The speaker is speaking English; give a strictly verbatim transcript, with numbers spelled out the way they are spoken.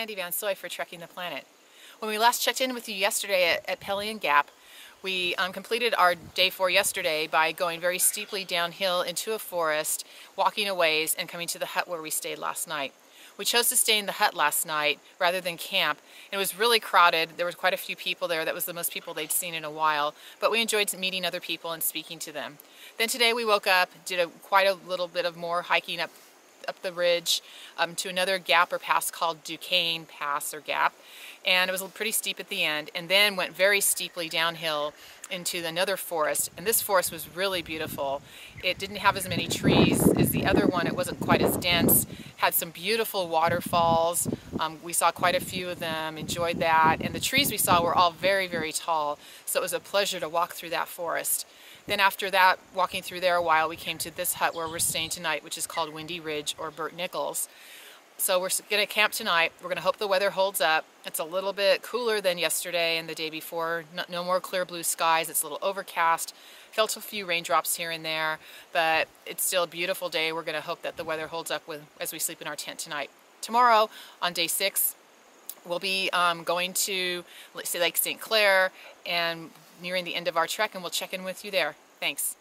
Sandy Van Soy for Trekking the Planet. When we last checked in with you yesterday at, at Pelion Gap, we um, completed our day four yesterday by going very steeply downhill into a forest, walking a ways, and coming to the hut where we stayed last night. We chose to stay in the hut last night rather than camp. It was really crowded. There were quite a few people there. That was the most people they'd seen in a while, but we enjoyed meeting other people and speaking to them. Then today we woke up, did a, quite a little bit of more hiking up up the ridge um, to another gap or pass called Duquesne Pass or Gap, and it was pretty steep at the end, and then went very steeply downhill into another forest. And this forest was really beautiful. It didn't have as many trees as the other one. It wasn't quite as dense. Had some beautiful waterfalls. Um, we saw quite a few of them, enjoyed that, and the trees we saw were all very, very tall, so it was a pleasure to walk through that forest. Then after that, walking through there a while, we came to this hut where we're staying tonight, which is called Windy Ridge or Burt Nichols. So we're going to camp tonight. We're going to hope the weather holds up. It's a little bit cooler than yesterday and the day before. No, no more clear blue skies. It's a little overcast. Felt a few raindrops here and there, but it's still a beautiful day. We're going to hope that the weather holds up with, as we sleep in our tent tonight. Tomorrow, on day six, we'll be um, going to Lake Saint Clair and nearing the end of our trek, and we'll check in with you there. Thanks.